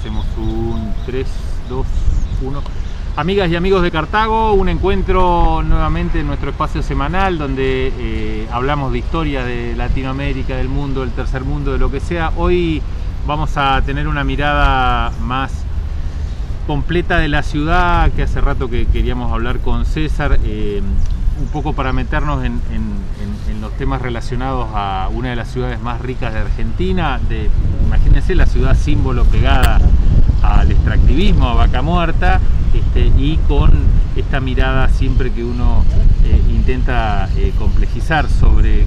hacemos un 3, 2, 1. Amigas y amigos de Cartago, un encuentro nuevamente en nuestro espacio semanal donde hablamos de historia de Latinoamérica, del mundo, del tercer mundo, de lo que sea. Hoy vamos a tener una mirada más completa de la ciudad, que hace rato que queríamos hablar con César, un poco para meternos en los temas relacionados a una de las ciudades más ricas de Argentina. Imagínense, la ciudad símbolo pegada al extractivismo, a Vaca Muerta, y con esta mirada siempre que uno intenta complejizar sobre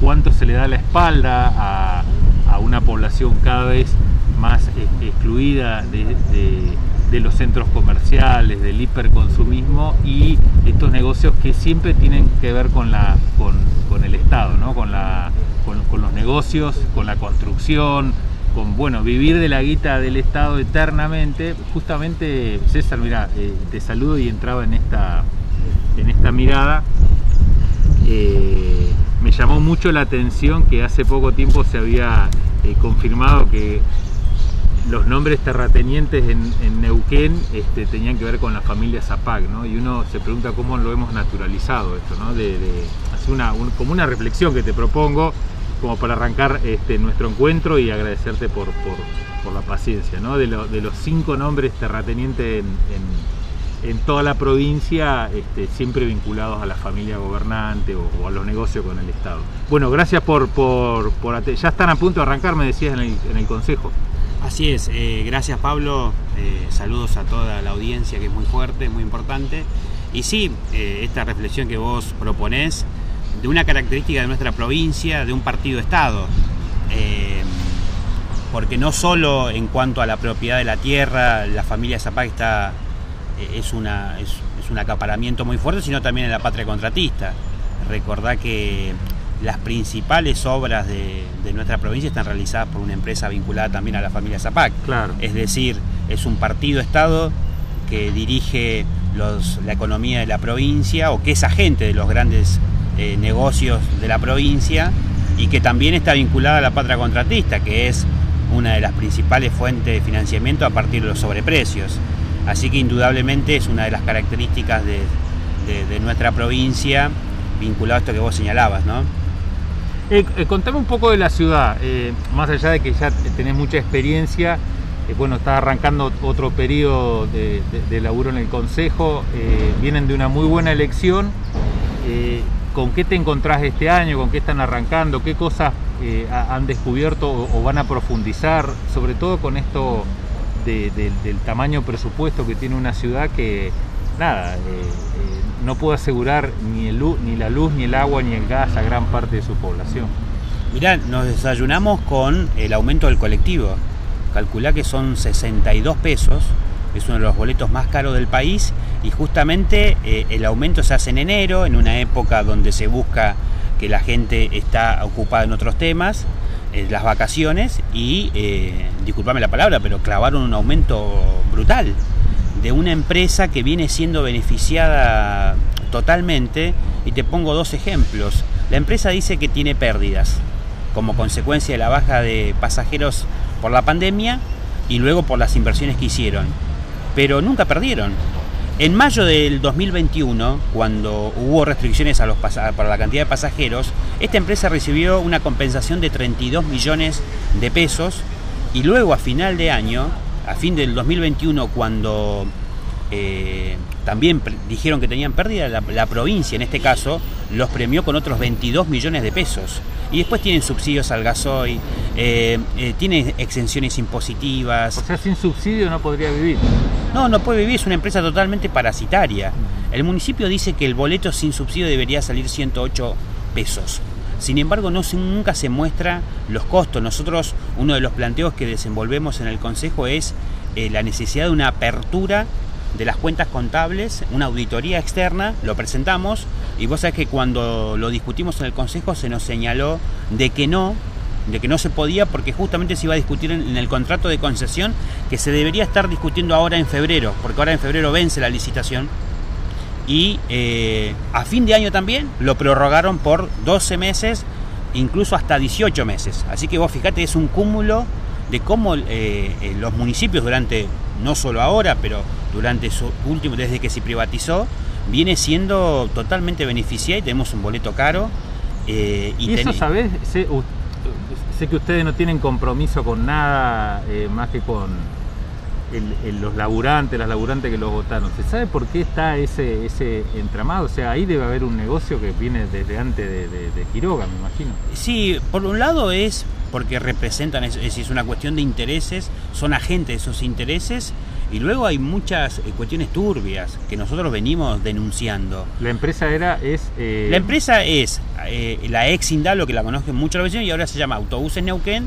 cuánto se le da la espalda a una población cada vez más excluida de los centros comerciales, del hiperconsumismo y estos negocios que siempre tienen que ver con el Estado, ¿no? con los negocios, con la construcción, con vivir de la guita del Estado eternamente. Justamente, César, mira, te saludo y entraba en esta mirada. Me llamó mucho la atención que hace poco tiempo se había confirmado que los nombres terratenientes en Neuquén tenían que ver con la familia Zapag, ¿no? Y uno se pregunta cómo lo hemos naturalizado esto, ¿no? Hacer como una reflexión que te propongo, como para arrancar nuestro encuentro y agradecerte por la paciencia, ¿no? De los 5 nombres terratenientes en toda la provincia, siempre vinculados a la familia gobernante o a los negocios con el Estado. Bueno, gracias por ya están a punto de arrancar, me decías, en el consejo. Así es, gracias, Pablo, saludos a toda la audiencia, que es muy fuerte, muy importante. Y sí, esta reflexión que vos proponés de una característica de nuestra provincia, de un partido-estado, porque no solo en cuanto a la propiedad de la tierra, la familia Zapag es un acaparamiento muy fuerte, sino también en la patria contratista. Recordá que las principales obras de nuestra provincia están realizadas por una empresa vinculada también a la familia Zapag. Claro. Es decir, es un partido-estado que dirige la economía de la provincia, o que es agente de los grandes negocios de la provincia, y que también está vinculada a la patria contratista, que es una de las principales fuentes de financiamiento a partir de los sobreprecios. Así que indudablemente es una de las características de nuestra provincia, vinculado a esto que vos señalabas, ¿no? Contame un poco de la ciudad, más allá de que ya tenés mucha experiencia, bueno, está arrancando otro periodo de laburo en el Consejo, vienen de una muy buena elección. ¿Con qué te encontrás este año? ¿Con qué están arrancando? ¿Qué cosas han descubierto o van a profundizar? Sobre todo con esto del tamaño presupuesto que tiene una ciudad que, nada, no puedo asegurar ni la luz, ni el agua, ni el gas a gran parte de su población. Mirá, nos desayunamos con el aumento del colectivo. Calculá que son 62 pesos, es uno de los boletos más caros del país, y justamente el aumento se hace en enero, en una época donde se busca que la gente está ocupada en otros temas, las vacaciones, y, disculpame la palabra, pero clavaron un aumento brutal de una empresa que viene siendo beneficiada totalmente. Y te pongo dos ejemplos. La empresa dice que tiene pérdidas como consecuencia de la baja de pasajeros por la pandemia y luego por las inversiones que hicieron, pero nunca perdieron. En mayo del 2021, cuando hubo restricciones para la cantidad de pasajeros, esta empresa recibió una compensación de 32 millones de pesos, y luego a final de año, a fin del 2021, cuando también dijeron que tenían pérdida, la provincia en este caso los premió con otros 22 millones de pesos. Y después tienen subsidios al gasoil, tienen exenciones impositivas. O sea, sin subsidio no podría vivir. No puede vivir, es una empresa totalmente parasitaria. El municipio dice que el boleto sin subsidio debería salir 108 pesos. Sin embargo, nunca se muestra los costos. Nosotros, uno de los planteos que desenvolvemos en el Consejo es la necesidad de una apertura de las cuentas contables, una auditoría externa. Lo presentamos, y vos sabés que cuando lo discutimos en el Consejo se nos señaló de que no se podía, porque justamente se iba a discutir en el contrato de concesión, que se debería estar discutiendo ahora en febrero, porque ahora en febrero vence la licitación. Y a fin de año también lo prorrogaron por 12 meses, incluso hasta 18 meses. Así que vos fijate, es un cúmulo de cómo los municipios durante, no solo ahora, pero durante su último, desde que se privatizó, viene siendo totalmente beneficiada y tenemos un boleto caro. Y eso, ¿sabés? Sé que ustedes no tienen compromiso con nada más que con los laburantes, las laburantes que los votaron. ¿Se sabe por qué está ese entramado? O sea, ahí debe haber un negocio que viene desde antes de Quiroga, me imagino. Sí, por un lado es porque representan, es una cuestión de intereses, son agentes de esos intereses, y luego hay muchas cuestiones turbias que nosotros venimos denunciando. La empresa es la ex Indalo, que la conocen muchas veces, y ahora se llama Autobuses Neuquén.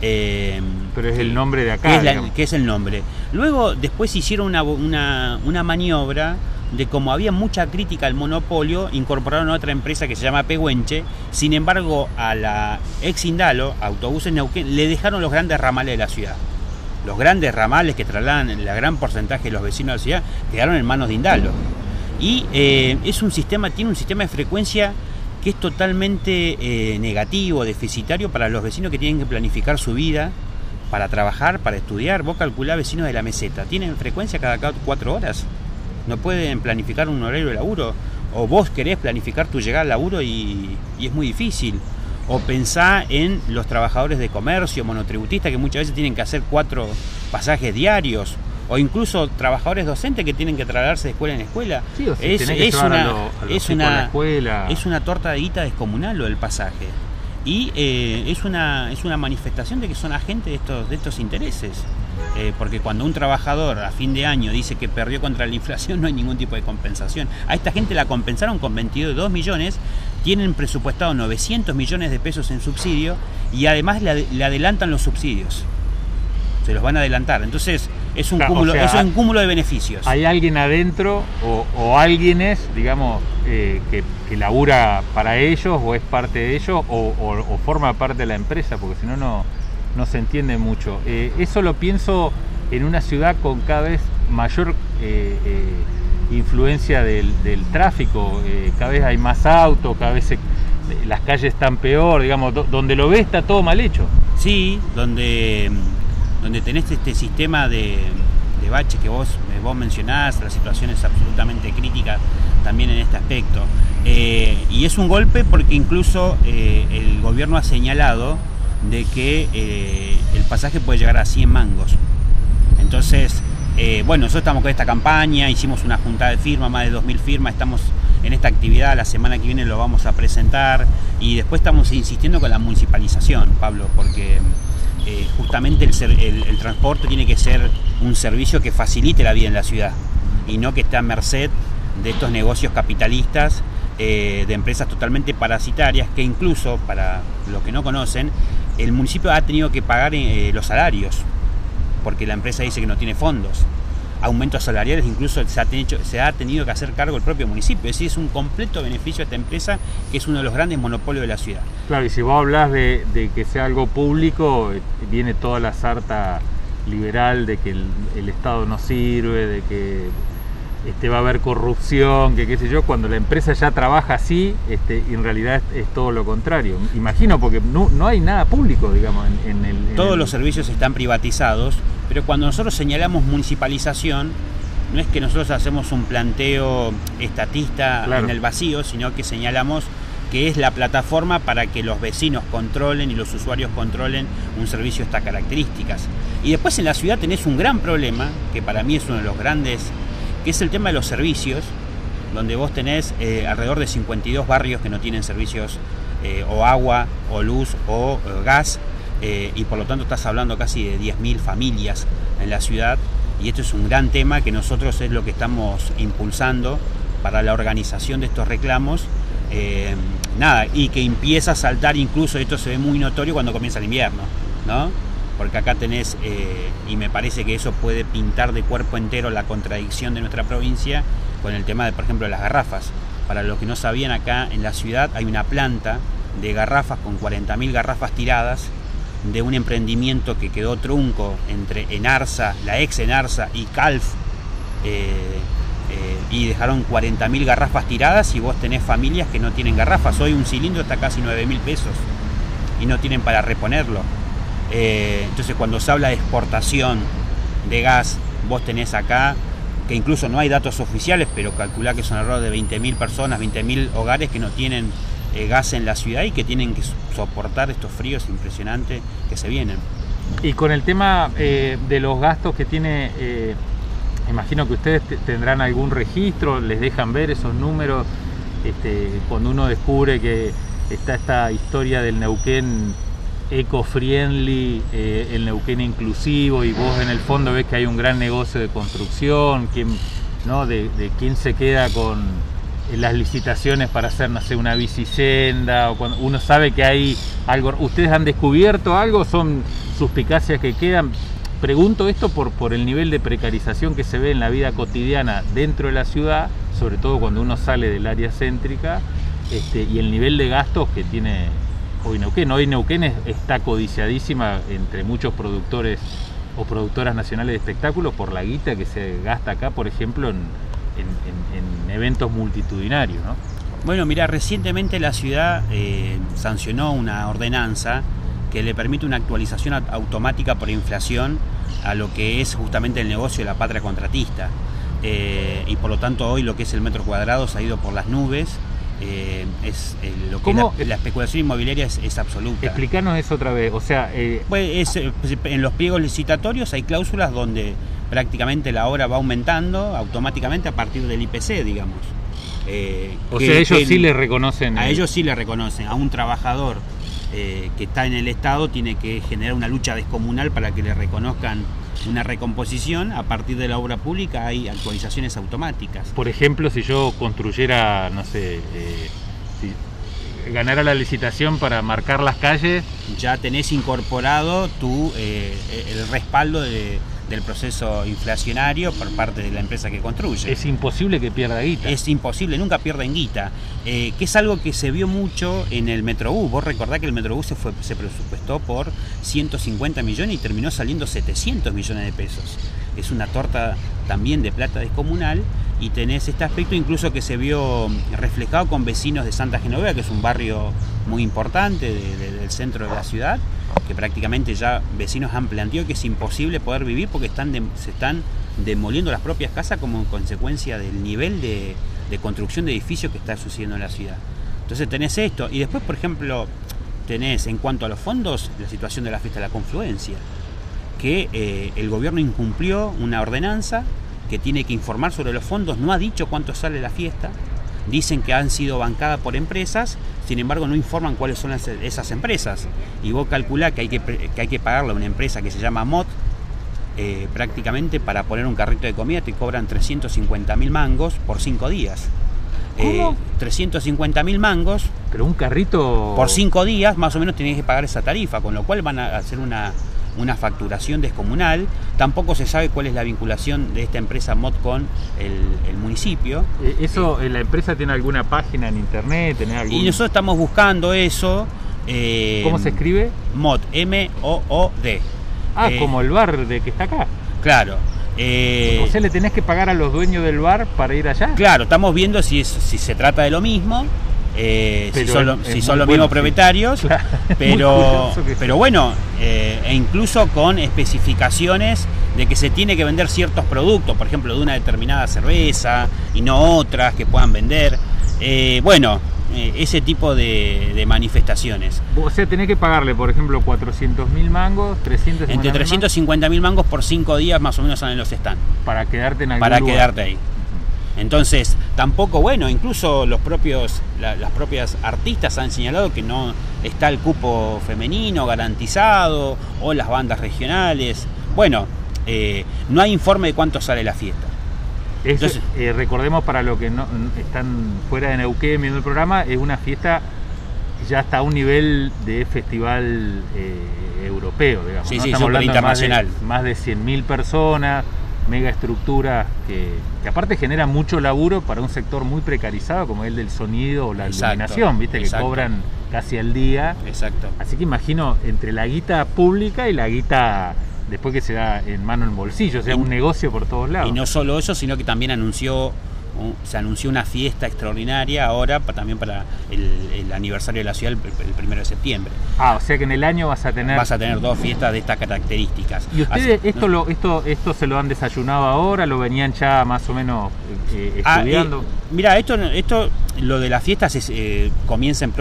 Pero es el nombre de acá. Que es el nombre. Luego, después hicieron una maniobra de, como había mucha crítica al monopolio, incorporaron a otra empresa que se llama Pehuenche. Sin embargo, a la ex Indalo, Autobuses Neuquén, le dejaron los grandes ramales de la ciudad. Los grandes ramales que trasladan el gran porcentaje de los vecinos de la ciudad quedaron en manos de Indalo. Y tiene un sistema de frecuencia que es totalmente negativo, deficitario para los vecinos que tienen que planificar su vida para trabajar, para estudiar. Vos calculás vecinos de la meseta, tienen frecuencia cada 4 horas. No pueden planificar un horario de laburo. O vos querés planificar tu llegada al laburo y es muy difícil. O pensá en los trabajadores de comercio, monotributistas, que muchas veces tienen que hacer 4 pasajes diarios. O incluso trabajadores docentes que tienen que trasladarse de escuela en escuela. Sí, o sea, es una torta de guita descomunal lo del pasaje. Y es una manifestación de que son agentes de estos intereses. Porque cuando un trabajador a fin de año dice que perdió contra la inflación, no hay ningún tipo de compensación. A esta gente la compensaron con 22 millones, tienen presupuestado 900 millones de pesos en subsidio y además le adelantan los subsidios. Se los van a adelantar. Entonces es un cúmulo, o sea, es un cúmulo de beneficios. Hay alguien adentro o alguien es, digamos, que labura para ellos o es parte de ellos o forma parte de la empresa, porque si no, no se entiende mucho. Eso lo pienso en una ciudad con cada vez mayor influencia del tráfico. Cada vez hay más autos, cada vez las calles están peor, digamos, donde lo ves está todo mal hecho. Sí, donde tenés este sistema de baches que vos mencionás, la situación es absolutamente crítica también en este aspecto. Y es un golpe porque incluso el gobierno ha señalado de que el pasaje puede llegar a 100 mangos. Entonces, bueno, nosotros estamos con esta campaña, hicimos una juntada de firmas, más de 2.000 firmas, estamos en esta actividad, la semana que viene lo vamos a presentar y después estamos insistiendo con la municipalización, Pablo, porque justamente el transporte tiene que ser un servicio que facilite la vida en la ciudad y no que esté a merced de estos negocios capitalistas, de empresas totalmente parasitarias, que incluso, para los que no conocen, el municipio ha tenido que pagar los salarios, porque la empresa dice que no tiene fondos. Aumentos salariales incluso se ha tenido que hacer cargo el propio municipio. Es decir, es un completo beneficio a esta empresa, que es uno de los grandes monopolios de la ciudad. Claro, y si vos hablas de que sea algo público, viene toda la sarta liberal de que el Estado no sirve, de que va a haber corrupción, que qué sé yo, cuando la empresa ya trabaja así, en realidad es todo lo contrario. Imagino, porque no hay nada público, digamos, Todos los servicios están privatizados, pero cuando nosotros señalamos municipalización, no es que nosotros hacemos un planteo estatista, claro, en el vacío, sino que señalamos que es la plataforma para que los vecinos controlen y los usuarios controlen un servicio de estas características. Y después en la ciudad tenés un gran problema, que para mí es uno de los grandes, que es el tema de los servicios, donde vos tenés alrededor de 52 barrios que no tienen servicios o agua, o luz, o gas, y por lo tanto estás hablando casi de 10.000 familias en la ciudad, y esto es un gran tema que nosotros es lo que estamos impulsando para la organización de estos reclamos, y que empieza a saltar incluso, esto se ve muy notorio cuando comienza el invierno, ¿no? Porque acá tenés, y me parece que eso puede pintar de cuerpo entero la contradicción de nuestra provincia con el tema de, por ejemplo, las garrafas. Para los que no sabían, acá en la ciudad hay una planta de garrafas con 40.000 garrafas tiradas de un emprendimiento que quedó trunco entre Enarsa, la ex Enarsa y Calf, y dejaron 40.000 garrafas tiradas y vos tenés familias que no tienen garrafas. Hoy un cilindro está casi 9.000 pesos y no tienen para reponerlo. Entonces, cuando se habla de exportación de gas, vos tenés acá, que incluso no hay datos oficiales, pero calculá que son alrededor de 20.000 personas, 20.000 hogares que no tienen gas en la ciudad y que tienen que soportar estos fríos impresionantes que se vienen. Y con el tema de los gastos que tiene, imagino que ustedes tendrán algún registro, les dejan ver esos números, cuando uno descubre que está esta historia del Neuquén eco-friendly, el Neuquén inclusivo, y vos en el fondo ves que hay un gran negocio de construcción, de quién se queda con las licitaciones para hacer, no sé, una bicicenda, o cuando uno sabe que hay algo. ¿Ustedes han descubierto algo? ¿Son suspicacias que quedan? Pregunto esto por el nivel de precarización que se ve en la vida cotidiana dentro de la ciudad, sobre todo cuando uno sale del área céntrica, y el nivel de gastos que tiene hoy Neuquén. Hoy Neuquén está codiciadísima entre muchos productores o productoras nacionales de espectáculos por la guita que se gasta acá, por ejemplo, en eventos multitudinarios, ¿no? Bueno, mira, recientemente la ciudad sancionó una ordenanza que le permite una actualización automática por inflación a lo que es justamente el negocio de la patria contratista. Y por lo tanto hoy lo que es el metro cuadrado se ha ido por las nubes. Lo que la especulación inmobiliaria es absoluta. Explícanos eso otra vez. O sea, en los pliegos licitatorios hay cláusulas donde prácticamente la obra va aumentando automáticamente a partir del IPC, digamos. Sí le reconocen. A ellos sí le reconocen. A un trabajador que está en el Estado tiene que generar una lucha descomunal para que le reconozcan una recomposición. A partir de la obra pública hay actualizaciones automáticas. Por ejemplo, si yo construyera, no sé, si ganara la licitación para marcar las calles, ya tenés incorporado el respaldo del proceso inflacionario por parte de la empresa que construye. Es imposible que pierda guita. Es imposible, nunca pierden guita. Que es algo que se vio mucho en el Metrobús. Vos recordás que el Metrobús se presupuestó por 150 millones y terminó saliendo 700 millones de pesos. Es una torta también de plata descomunal, y tenés este aspecto incluso que se vio reflejado con vecinos de Santa Genovea, que es un barrio muy importante del centro de la ciudad, que prácticamente ya vecinos han planteado que es imposible poder vivir porque se están demoliendo las propias casas como consecuencia del nivel de construcción de edificios que está sucediendo en la ciudad. Entonces tenés esto, y después, por ejemplo, tenés en cuanto a los fondos, la situación de la fiesta de la confluencia, que el gobierno incumplió una ordenanza que tiene que informar sobre los fondos, no ha dicho cuánto sale la fiesta. Dicen que han sido bancadas por empresas, sin embargo no informan cuáles son esas empresas. Y vos calculás que hay que pagarle a una empresa que se llama MOD, prácticamente para poner un carrito de comida te cobran 350.000 mangos por 5 días. ¿Cómo? 350.000 mangos. Pero un carrito... Por 5 días más o menos tenés que pagar esa tarifa, con lo cual van a hacer una facturación descomunal. Tampoco se sabe cuál es la vinculación de esta empresa MOD con el municipio. ¿Eso la empresa tiene alguna página en internet? Y nosotros estamos buscando eso. ¿Cómo se escribe? MOD, M-O-O-D. Como el bar de que está acá. Claro. O sea, ¿le tenés que pagar a los dueños del bar para ir allá? Claro, estamos viendo si se trata de lo mismo. Si son los mismos propietarios, claro. pero bueno, e incluso con especificaciones de que se tiene que vender ciertos productos, por ejemplo, de una determinada cerveza y no otras que puedan vender. Ese tipo de manifestaciones. O sea, tenés que pagarle, por ejemplo, 400.000 mangos, 350.000 entre 350.000 mangos por 5 días más o menos en los stands. Para quedarte en algún lugar. Quedarte ahí. Entonces, tampoco, incluso las propias artistas han señalado que no está el cupo femenino garantizado, o las bandas regionales. No hay informe de cuánto sale la fiesta. Entonces, recordemos, para los que no están fuera de Neuquén viendo el programa, es una fiesta ya hasta un nivel de festival europeo, digamos. Sí, ¿no? Sí, estamos hablando internacional. Más de 100.000 personas. Mega estructuras que aparte generan mucho laburo para un sector muy precarizado como el del sonido o la iluminación, ¿viste? Exacto. Que cobran casi al día. Exacto. Así que imagino, entre la guita pública y la guita después que se da en mano en bolsillo, o sea, un negocio por todos lados. Y no solo eso, sino que también anunció Se anunció una fiesta extraordinaria ahora también para el aniversario de la ciudad, el 1 de septiembre. Ah, o sea que en el año vas a tener dos fiestas de estas características. ¿Y ustedes esto se lo han desayunado ahora? ¿Lo venían ya más o menos estudiando? Mira, esto lo de las fiestas comienza en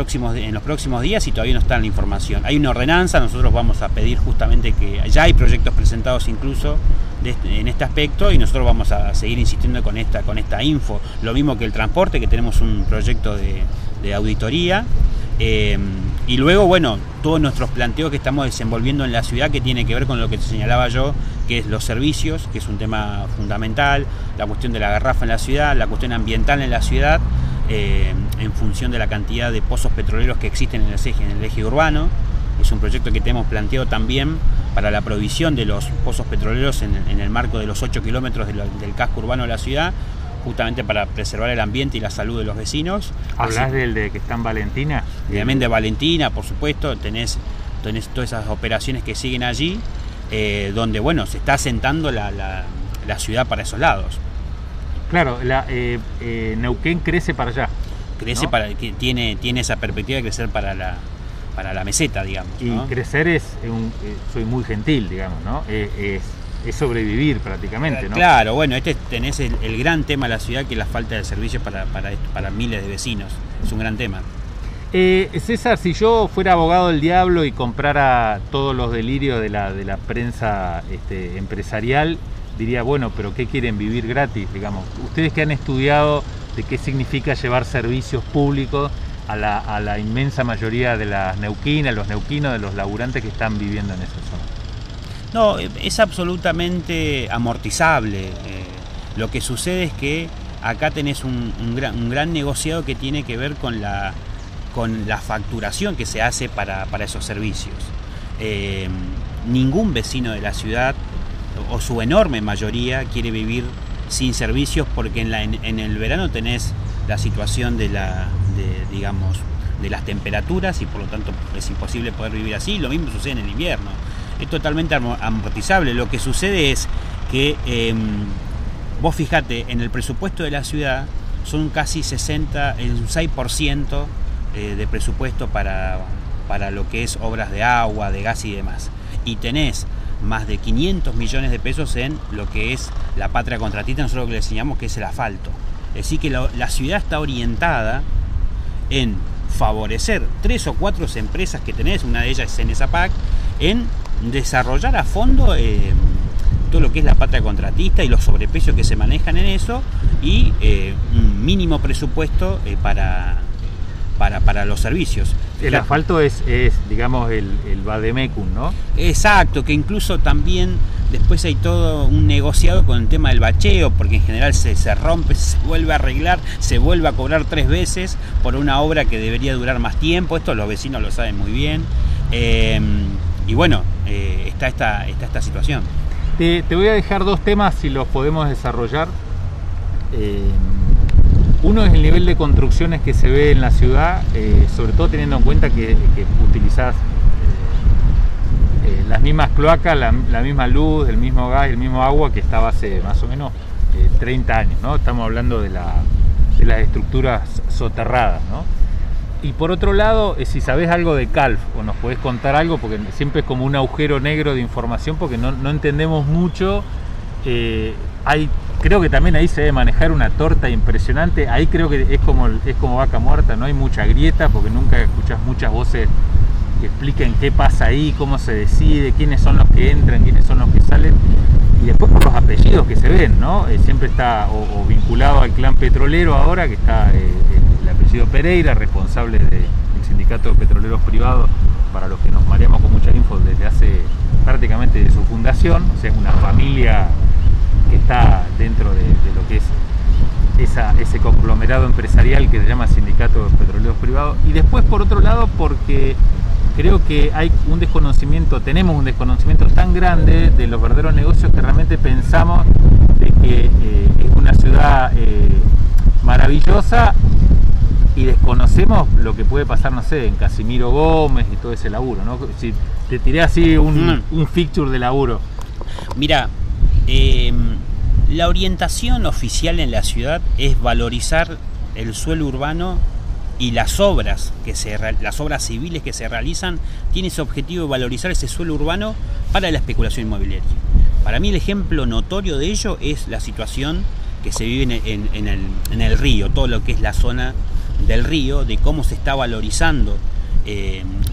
los próximos días y todavía no está en la información. Hay una ordenanza, nosotros vamos a pedir justamente que ya hay proyectos presentados incluso en este aspecto y nosotros vamos a seguir insistiendo con esta info. Lo mismo que el transporte, que tenemos un proyecto de auditoría. Y luego, bueno, todos nuestros planteos que estamos desenvolviendo en la ciudad, que tiene que ver con lo que te señalaba yo, que es los servicios, que es un tema fundamental, la cuestión de la garrafa en la ciudad, la cuestión ambiental en la ciudad, en función de la cantidad de pozos petroleros que existen en el eje urbano. Es un proyecto que tenemos planteado también para la provisión de los pozos petroleros en el marco de los 8 kilómetros del casco urbano de la ciudad, justamente para preservar el ambiente y la salud de los vecinos. ¿Hablás del de que está en Valentina? También de Valentina, por supuesto, tenés todas esas operaciones que siguen allí, donde bueno, se está asentando la ciudad para esos lados. Claro, Neuquén crece para allá. Crece, ¿no? Tiene esa perspectiva de crecer para la meseta, digamos. Y ¿no? Crecer soy muy gentil, digamos, ¿no? Es sobrevivir prácticamente, ¿no? Claro, bueno, tenés el gran tema de la ciudad, que es la falta de servicios para miles de vecinos. Es un gran tema. César, si yo fuera abogado del diablo y comprara todos los delirios de la prensa empresarial, diría, bueno, pero ¿qué quieren? Vivir gratis, digamos. Ustedes que han estudiado de qué significa llevar servicios públicos a la inmensa mayoría de las neuquinas, los neuquinos, de los laburantes que están viviendo en esa zona. No, es absolutamente amortizable. Lo que sucede es que acá tenés un gran negociado que tiene que ver con la facturación que se hace para esos servicios. Ningún vecino de la ciudad, o su enorme mayoría, quiere vivir sin servicios, porque en el verano tenés la situación de las temperaturas y por lo tanto es imposible poder vivir así. Lo mismo sucede en el invierno. Es totalmente amortizable. Lo que sucede es que vos fijate, en el presupuesto de la ciudad son casi 6% de presupuesto para lo que es obras de agua, de gas y demás. Y tenés más de 500 millones de pesos en lo que es la patria contratista, nosotros que le enseñamos, que es el asfalto. Es decir que la ciudad está orientada en favorecer 3 o 4 empresas que tenés, una de ellas es Enesapac, en desarrollar a fondo todo lo que es la patria contratista y los sobreprecios que se manejan en eso, y un mínimo presupuesto para los servicios. El asfalto es digamos, el vademecum, ¿no? Exacto, que incluso también después hay todo un negociado con el tema del bacheo, porque en general se rompe, se vuelve a arreglar, se vuelve a cobrar 3 veces por una obra que debería durar más tiempo. Esto los vecinos lo saben muy bien. Y bueno, está esta situación. Te voy a dejar 2 temas, si los podemos desarrollar. Uno es el nivel de construcciones que se ve en la ciudad, sobre todo teniendo en cuenta que utilizás las mismas cloacas, la misma luz, el mismo gas, el mismo agua que estaba hace más o menos 30 años, ¿no? Estamos hablando de las estructuras soterradas, ¿no? Y por otro lado, si sabés algo de Calf o nos podés contar algo, porque siempre es como un agujero negro de información, porque no entendemos mucho. Creo que también ahí se debe manejar una torta impresionante. Ahí creo que es como Vaca Muerta, no hay mucha grieta, porque nunca escuchás muchas voces que expliquen qué pasa ahí, cómo se decide, quiénes son los que entran, quiénes son los que salen. Y después por los apellidos que se ven, ¿no? Siempre está o vinculado al clan petrolero ahora, que está el apellido Pereira, responsable del sindicato de petroleros privados, para los que nos mareamos con mucha info, desde hace prácticamente de su fundación. O sea, es una familia que está dentro de lo que es ese conglomerado empresarial que se llama Sindicato de Petroleros Privados. Y después, por otro lado, porque creo que hay un desconocimiento, tenemos un desconocimiento tan grande de los verdaderos negocios, que realmente pensamos de que es una ciudad maravillosa, y desconocemos lo que puede pasar, no sé, en Casimiro Gómez y todo ese laburo, ¿no? Si te tiré así un fixture de laburo. Mira, La orientación oficial en la ciudad es valorizar el suelo urbano y las obras civiles que se realizan tienen ese objetivo de valorizar ese suelo urbano para la especulación inmobiliaria. Para mí el ejemplo notorio de ello es la situación que se vive en el río, todo lo que es la zona del río, de cómo se está valorizando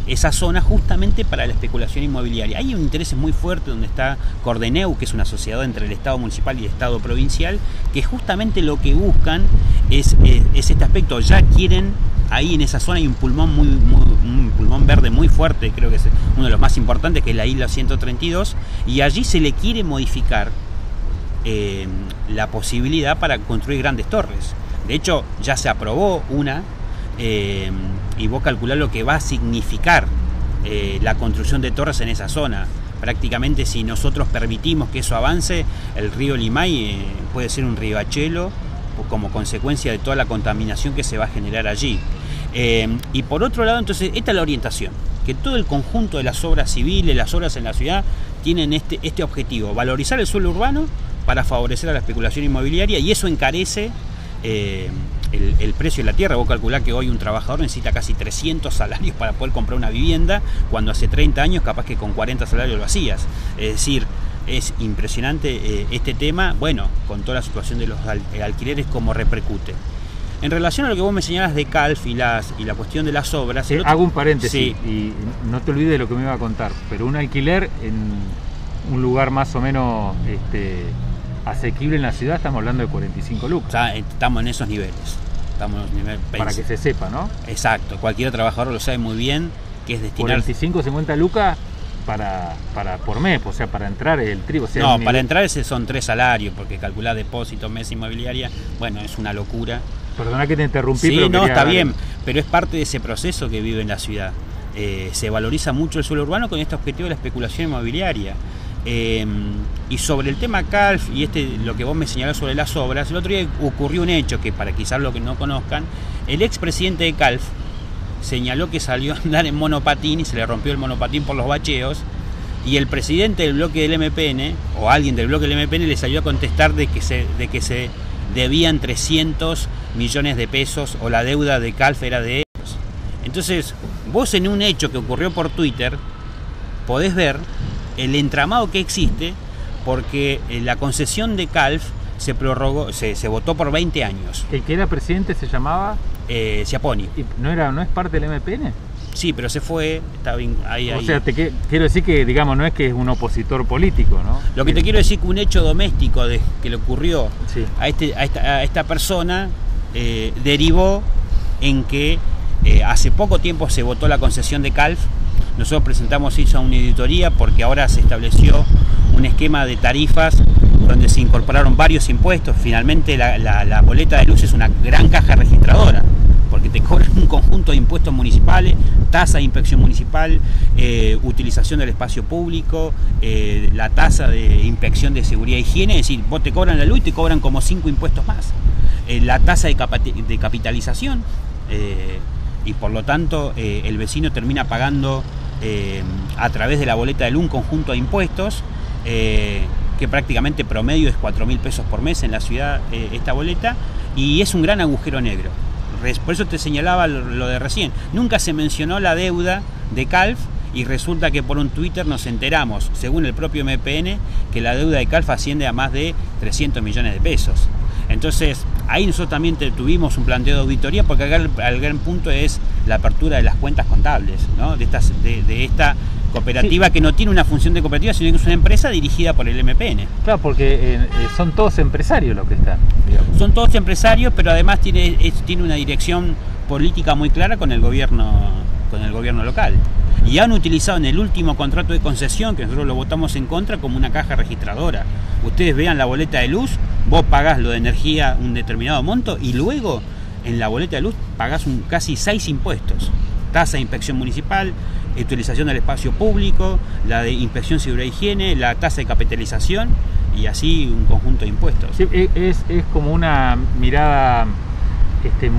esa zona justamente para la especulación inmobiliaria. Hay un interés muy fuerte donde está Cordeneu, que es una sociedad entre el Estado municipal y el Estado provincial, que justamente lo que buscan es este aspecto. Ya quieren, ahí en esa zona hay un pulmón, un pulmón verde muy fuerte, creo que es uno de los más importantes, que es la Isla 132, y allí se le quiere modificar la posibilidad para construir grandes torres. De hecho, ya se aprobó una, y vos calculás lo que va a significar la construcción de torres en esa zona. Prácticamente, si nosotros permitimos que eso avance, el río Limay puede ser un riachuelo como consecuencia de toda la contaminación que se va a generar allí. Y por otro lado, entonces, esta es la orientación, que todo el conjunto de las obras civiles, las obras en la ciudad, tienen este objetivo: valorizar el suelo urbano para favorecer a la especulación inmobiliaria, y eso encarece el precio de la tierra. Vos calculás que hoy un trabajador necesita casi 300 salarios para poder comprar una vivienda, cuando hace 30 años capaz que con 40 salarios lo hacías. Es decir, es impresionante este tema, bueno, con toda la situación de los alquileres, cómo repercute. En relación a lo que vos me señalás de Calf y la cuestión de las obras... Hago un paréntesis, sí. Y no te olvides de lo que me iba a contar, pero un alquiler en un lugar más o menos... asequible en la ciudad, estamos hablando de 45 lucas. O sea, estamos en esos niveles. Para que se sepa, ¿no? Exacto, cualquier trabajador lo sabe muy bien, que es destinar 45, 50 lucas por mes, o sea, para entrar el trigo. O sea, no, para entrar son 3 salarios, porque calcular depósito, mes, inmobiliaria, bueno, es una locura. Perdona que te interrumpí, sí, pero no, está bien, pero es parte de ese proceso que vive en la ciudad. Se valoriza mucho el suelo urbano con este objetivo de la especulación inmobiliaria. Y sobre el tema Calf y lo que vos me señalás sobre las obras, el otro día ocurrió un hecho que, para quizás lo que no conozcan, el expresidente de Calf señaló que salió a andar en monopatín y se le rompió el monopatín por los bacheos, y el presidente del bloque del MPN o alguien del bloque del MPN le salió a contestar de que se debían 300 millones de pesos, o la deuda de Calf era de ellos. Entonces, vos, en un hecho que ocurrió por Twitter, podés ver el entramado que existe, porque la concesión de Calf se prorrogó, se votó por 20 años. El que era presidente se llamaba Ziaponi. ¿No es parte del MPN? Sí, pero se fue, está bien, ahí. Sea, quiero decir que, digamos, no es que es un opositor político, ¿no? Lo que te quiero decir, que un hecho doméstico que le ocurrió, sí, a esta persona derivó en que hace poco tiempo se votó la concesión de Calf. Nosotros presentamos eso a una auditoría, porque ahora se estableció un esquema de tarifas donde se incorporaron varios impuestos. Finalmente la boleta de luz es una gran caja registradora, porque te cobran un conjunto de impuestos municipales, tasa de inspección municipal, utilización del espacio público, la tasa de inspección de seguridad e higiene. Es decir, vos te cobran la luz y te cobran como 5 impuestos más. La tasa de capitalización, y por lo tanto el vecino termina pagando a través de la boleta del un conjunto de impuestos, que prácticamente promedio es 4.000 pesos por mes en la ciudad, esta boleta, y es un gran agujero negro. Por eso te señalaba lo de recién, nunca se mencionó la deuda de Calf, y resulta que por un Twitter nos enteramos, según el propio MPN, que la deuda de Calf asciende a más de 300 millones de pesos. Entonces, ahí nosotros también tuvimos un planteo de auditoría, porque el gran punto es la apertura de las cuentas contables, ¿no? de esta cooperativa, sí, que no tiene una función de cooperativa, sino que es una empresa dirigida por el MPN. Claro, porque son todos empresarios los que están, digamos. Son todos empresarios, pero además tiene una dirección política muy clara con el gobierno local. Y han utilizado en el último contrato de concesión, que nosotros lo votamos en contra, como una caja registradora. Ustedes vean la boleta de luz, vos pagás lo de energía un determinado monto, y luego en la boleta de luz pagás casi 6 impuestos: tasa de inspección municipal, utilización del espacio público, la de inspección, seguridad e higiene, la tasa de capitalización, y así un conjunto de impuestos. Sí, es como una mirada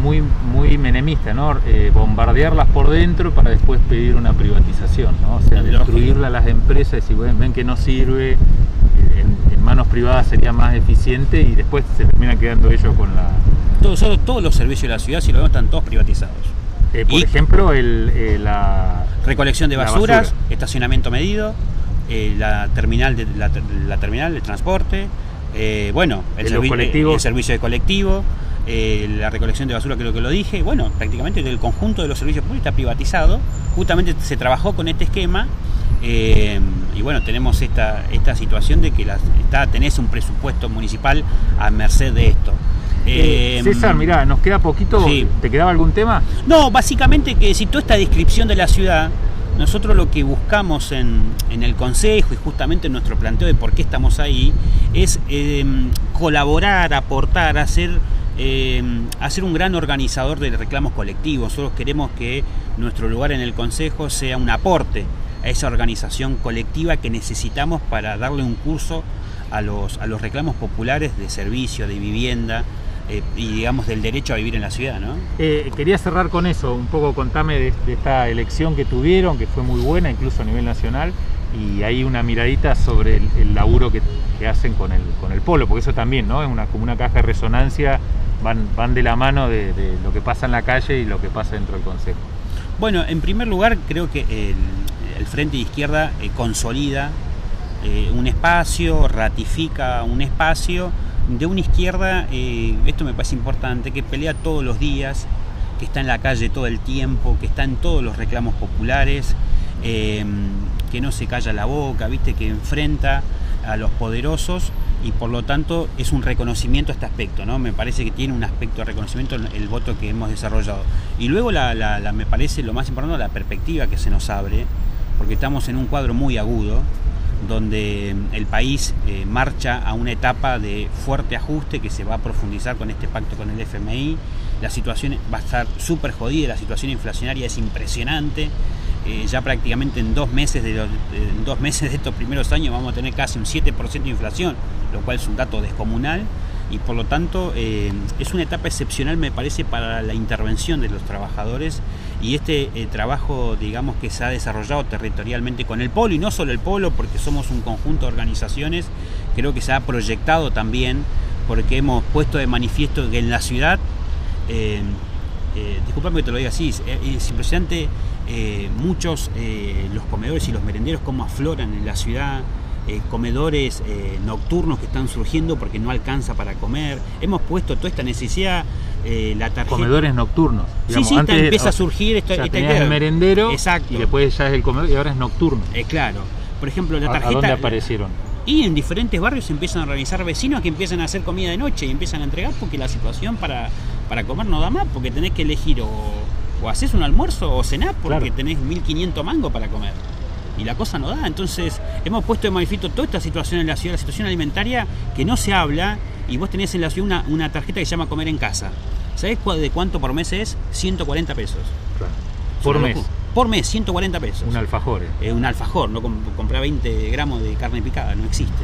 muy, muy menemista, ¿no? Bombardearlas por dentro para después pedir una privatización, ¿no? O sea, destruirla a las empresas, y bueno, ven que no sirve, en manos privadas privada sería más eficiente y después se terminan quedando ellos con la... Todos los servicios de la ciudad, si lo vemos, están todos privatizados. Por ejemplo, la recolección de basuras, estacionamiento medido, la terminal de transporte, bueno, el servicio de colectivo, la recolección de basura, creo que lo dije. Bueno, prácticamente el conjunto de los servicios públicos está privatizado. Justamente se trabajó con este esquema. Y bueno, tenemos esta situación de que tenés un presupuesto municipal a merced de esto. César, mirá, nos queda poquito. Sí. ¿Te quedaba algún tema? No, básicamente que si toda esta descripción de la ciudad, nosotros lo que buscamos en el Consejo y justamente en nuestro planteo de por qué estamos ahí, es colaborar, aportar, hacer un gran organizador de reclamos colectivos. Nosotros queremos que nuestro lugar en el Consejo sea un aporte a esa organización colectiva que necesitamos para darle un curso a los reclamos populares de servicio, de vivienda y, digamos, del derecho a vivir en la ciudad, ¿no? Quería cerrar con eso, un poco contame de esta elección que tuvieron, que fue muy buena, incluso a nivel nacional, y hay una miradita sobre el laburo que hacen con el Polo, porque eso también, ¿no? Es como una caja de resonancia, van de la mano de lo que pasa en la calle y lo que pasa dentro del Consejo. Bueno, en primer lugar, creo que el Frente de Izquierda consolida un espacio, ratifica un espacio de una izquierda, esto me parece importante, que pelea todos los días, que está en la calle todo el tiempo, que está en todos los reclamos populares, que no se calla la boca, ¿viste? Que enfrenta a los poderosos y por lo tanto es un reconocimiento a este aspecto, ¿no? Me parece que tiene un aspecto de reconocimiento el voto que hemos desarrollado. Y luego me parece lo más importante, la perspectiva que se nos abre, porque estamos en un cuadro muy agudo, donde el país marcha a una etapa de fuerte ajuste que se va a profundizar con este pacto con el FMI. La situación va a estar súper jodida, la situación inflacionaria es impresionante. Ya prácticamente en dos meses de estos primeros años vamos a tener casi un 7% de inflación, lo cual es un dato descomunal y por lo tanto es una etapa excepcional, me parece, para la intervención de los trabajadores y este trabajo, digamos, que se ha desarrollado territorialmente con el Polo y no solo el Polo, porque somos un conjunto de organizaciones. Creo que se ha proyectado también porque hemos puesto de manifiesto que en la ciudad, disculpame que te lo diga así, es impresionante. Muchos los comedores y los merenderos como afloran en la ciudad, comedores nocturnos que están surgiendo porque no alcanza para comer. Hemos puesto toda esta necesidad, la tarjeta... Comedores nocturnos. Digamos, sí, sí, antes empieza a surgir esta, o sea, esta idea. El merendero. Exacto. Y después ya es el comedor y ahora es nocturno. Claro. Por ejemplo, la tarjeta... ¿A dónde aparecieron? Y en diferentes barrios se empiezan a organizar vecinos que empiezan a hacer comida de noche y empiezan a entregar porque la situación para comer no da más, porque tenés que elegir o haces un almuerzo o cenás porque claro, tenés 1.500 mangos para comer y la cosa no da. Entonces hemos puesto de manifiesto toda esta situación en la ciudad, la situación alimentaria que no se habla, y vos tenés en la ciudad una tarjeta que se llama Comer en Casa. ¿Sabés de cuánto por mes es? 140 pesos. Claro. ¿Por mes? Por mes, 140 pesos. Un alfajor. Un alfajor, no comprá 20 gramos de carne picada, no existe.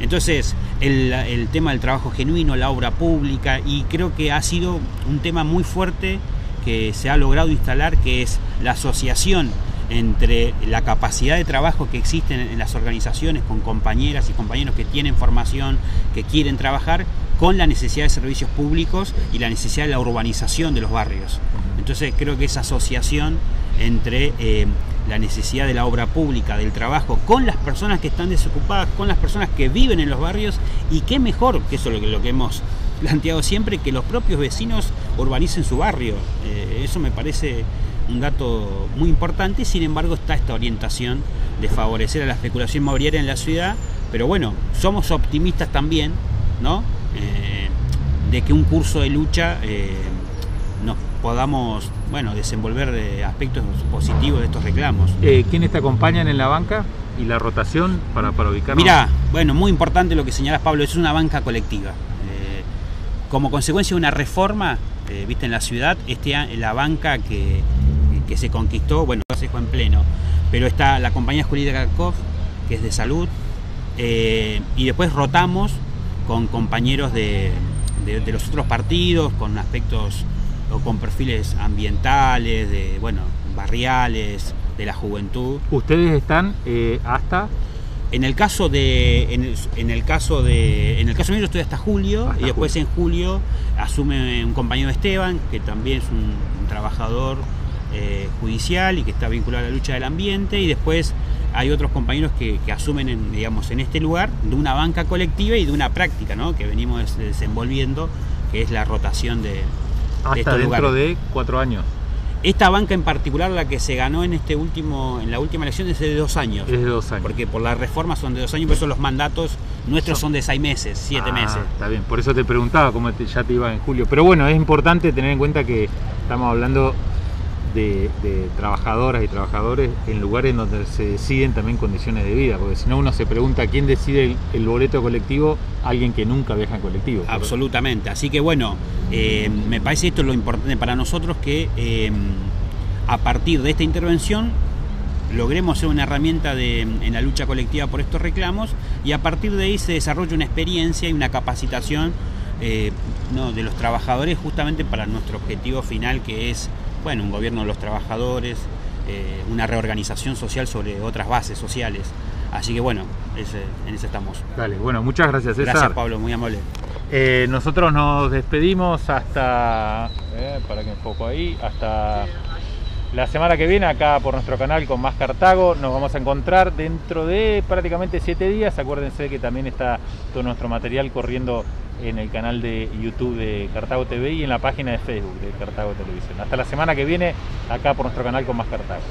Entonces, el tema del trabajo genuino, la obra pública, y creo que ha sido un tema muy fuerte que se ha logrado instalar, que es la asociación entre la capacidad de trabajo que existe en las organizaciones con compañeras y compañeros que tienen formación, que quieren trabajar, con la necesidad de servicios públicos y la necesidad de la urbanización de los barrios. Entonces creo que esa asociación entre la necesidad de la obra pública, del trabajo, con las personas que están desocupadas, con las personas que viven en los barrios, y qué mejor, que eso es lo que hemos planteado siempre, que los propios vecinos urbanicen su barrio. Eso me parece un dato muy importante. Sin embargo, está esta orientación de favorecer a la especulación inmobiliaria en la ciudad, pero bueno, somos optimistas también, ¿no? De que un curso de lucha nos podamos, bueno, desenvolver aspectos positivos de estos reclamos. ¿Quiénes te acompañan en la banca? ¿Y la rotación para ubicarnos? Mirá, bueno, muy importante lo que señalás, Pablo, es una banca colectiva. Como consecuencia de una reforma, viste, en la ciudad, la banca que se conquistó, bueno, se dejó en pleno, pero está la compañía jurídica Karkov, que es de salud, y después rotamos con compañeros de los otros partidos, con aspectos o con perfiles ambientales, bueno, barriales, de la juventud. ¿Ustedes están hasta...? En el caso mío yo estoy hasta julio, y después en julio asume un compañero Esteban, que también es un trabajador judicial y que está vinculado a la lucha del ambiente, y después hay otros compañeros que asumen en este lugar de una banca colectiva y de una práctica, ¿no?, que venimos desenvolviendo, que es la rotación de hasta dentro lugares. De 4 años. Esta banca en particular, la que se ganó en la última elección, es de 2 años. Es de 2 años. Porque por la reforma son de 2 años, por eso los mandatos nuestros son de 6 meses, 7 meses. Está bien, por eso te preguntaba cómo ya te iba en julio. Pero bueno, es importante tener en cuenta que estamos hablando de trabajadoras y trabajadores en lugares donde se deciden también condiciones de vida, porque si no uno se pregunta quién decide el boleto colectivo, alguien que nunca viaja en colectivo. Absolutamente, así que bueno, me parece esto es lo importante para nosotros, que a partir de esta intervención logremos ser una herramienta en la lucha colectiva por estos reclamos, y a partir de ahí se desarrolla una experiencia y una capacitación de los trabajadores, justamente para nuestro objetivo final, que es un gobierno de los trabajadores, una reorganización social sobre otras bases sociales. Así que bueno, en eso estamos. Dale, bueno, muchas gracias, César. Gracias, Pablo, muy amable. Nosotros nos despedimos hasta... para que enfoco ahí. Hasta la semana que viene, acá por nuestro canal Con Más Cartago. Nos vamos a encontrar dentro de prácticamente 7 días. Acuérdense que también está todo nuestro material corriendo en el canal de YouTube de Cartago TV y en la página de Facebook de Cartago Televisión. Hasta la semana que viene, acá por nuestro canal Con Más Cartago.